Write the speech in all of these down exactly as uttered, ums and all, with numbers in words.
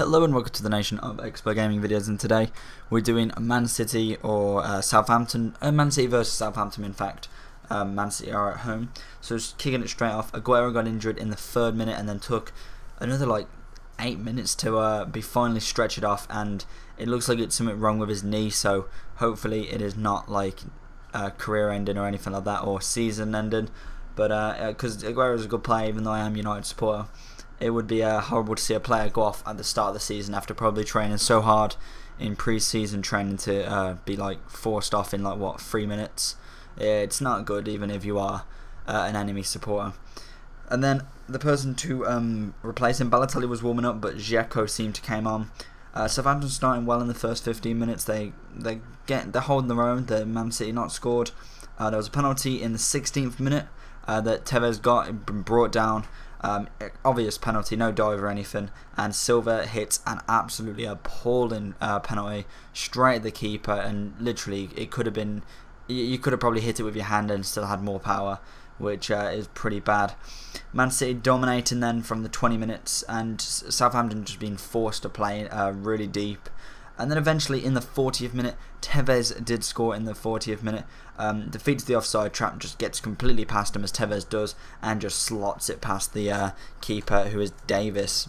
Hello and welcome to the nation of Xpert Gaming Videos, and today we're doing Man City or uh, Southampton, uh, Man City versus Southampton in fact. Um, Man City are at home, so just kicking it straight off. Aguero got injured in the third minute and then took another like eight minutes to uh, be finally stretched off, and it looks like it's something wrong with his knee, so hopefully it is not like uh, career ending or anything like that, or season ending. But because uh, Aguero is a good player, even though I am United supporter, it would be uh, horrible to see a player go off at the start of the season after probably training so hard in pre-season training to uh, be like forced off in like what three minutes. It's not good, even if you are uh, an enemy supporter. And then the person to um, replace him, Balotelli, was warming up, but Zheko seemed to came on. Uh, Southampton starting well in the first fifteen minutes. They they get they're holding their own. The Man City not scored. Uh, there was a penalty in the sixteenth minute uh, that Tevez got and brought down. Um, obvious penalty, no dive or anything, and Silva hits an absolutely appalling uh, penalty straight at the keeper, and literally it could have been, you could have probably hit it with your hand and still had more power, which uh, is pretty bad. Man City dominating then from the twenty minutes, and Southampton just being forced to play uh, really deep. And then eventually in the fortieth minute, Tevez did score in the fortieth minute. Um, defeats the offside trap, just gets completely past him as Tevez does, and just slots it past the uh, keeper, who is Davis.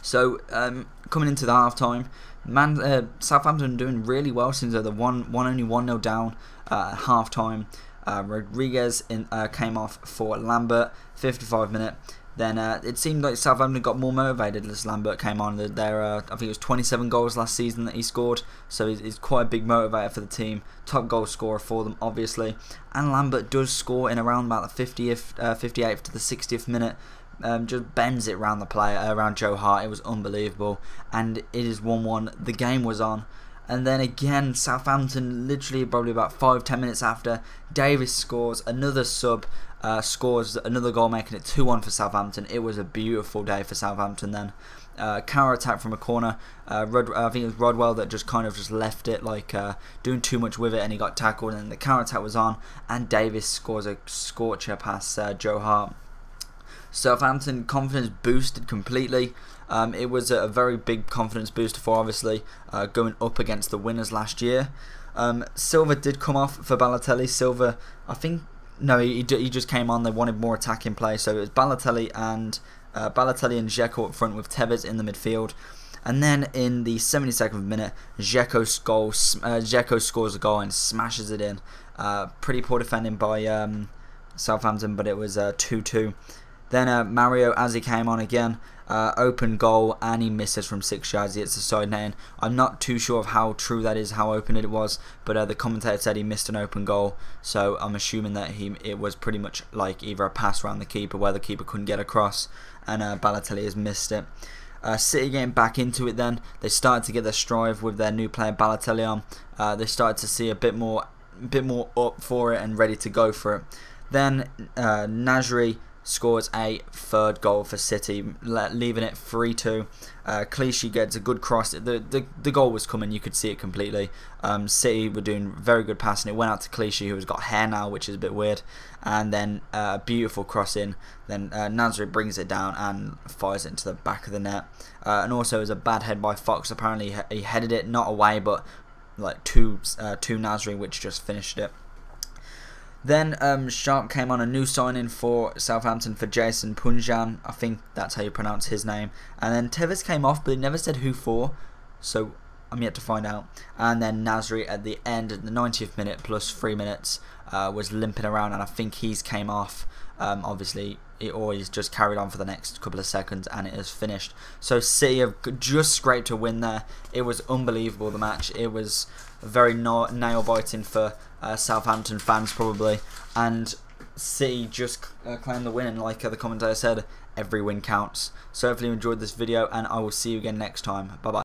So um, coming into the half time, man, uh, Southampton doing really well since they're the one, one only one nil down uh, at half time. Uh, Rodriguez in, uh, came off for Lambert, fifty-five minute. Then uh, it seemed like Southampton got more motivated as Lambert came on. There, uh, I think it was twenty-seven goals last season that he scored, so he's, he's quite a big motivator for the team. Top goal scorer for them, obviously. And Lambert does score in around about the fiftieth, uh, fifty-eighth to the sixtieth minute. Um, just bends it around the player, uh, around Joe Hart. It was unbelievable, and it is one one. The game was on. And then again, Southampton, literally probably about five ten minutes after, Davis scores, another sub uh, scores another goal, making it two one for Southampton. It was a beautiful day for Southampton then. Uh, counter attack from a corner, uh, Rod I think it was Rodwell that just kind of just left it, like uh, doing too much with it, and he got tackled, and the counter attack was on, and Davis scores a scorcher past uh, Joe Hart. Southampton confidence boosted completely. Um, it was a very big confidence booster for, obviously, uh, going up against the winners last year. Um, Silva did come off for Balotelli. Silva, I think, no, he, he just came on. They wanted more attacking play, so it was Balotelli and uh, Balotelli and Dzeko up front with Tevez in the midfield. And then in the seventy-second minute, Dzeko scores, uh, Dzeko scores a goal and smashes it in. Uh, pretty poor defending by um, Southampton, but it was two two. Uh, Then uh, Mario, as he came on again, uh, open goal, and he misses from six yards. He hits the side net in. I'm not too sure of how true that is, how open it was, but uh, the commentator said he missed an open goal, so I'm assuming that he it was pretty much like either a pass around the keeper where the keeper couldn't get across, and uh, Balotelli has missed it. Uh, City getting back into it then. They started to get their strive with their new player Balotelli on. Uh, they started to see a bit more, bit more up for it and ready to go for it. Then uh, Nasri scores a third goal for City, leaving it three two. Uh, Clichy gets a good cross. The, the the goal was coming. You could see it completely. Um, City were doing very good passing. It went out to Clichy, who has got hair now, which is a bit weird. And then a uh, beautiful cross in. Then uh, Nasri brings it down and fires it into the back of the net. Uh, and also, it was a bad head by Fox. Apparently, he headed it not away, but like to uh, to Nasri, which just finished it. Then um, Sharp came on, a new signing for Southampton for Jason Punjan. I think that's how you pronounce his name. And then Tevez came off, but he never said who for, so I'm yet to find out. And then Nasri at the end, at the ninetieth minute plus three minutes, uh, was limping around, and I think he's came off. Um, obviously, it always just carried on for the next couple of seconds, and it is finished. So City have just scraped a win there. It was unbelievable, the match. It was very no nail-biting for Uh, Southampton fans probably, and City just uh, claimed the win, and like uh, the commentator said, every win counts. So hopefully you enjoyed this video, and I will see you again next time. Bye bye.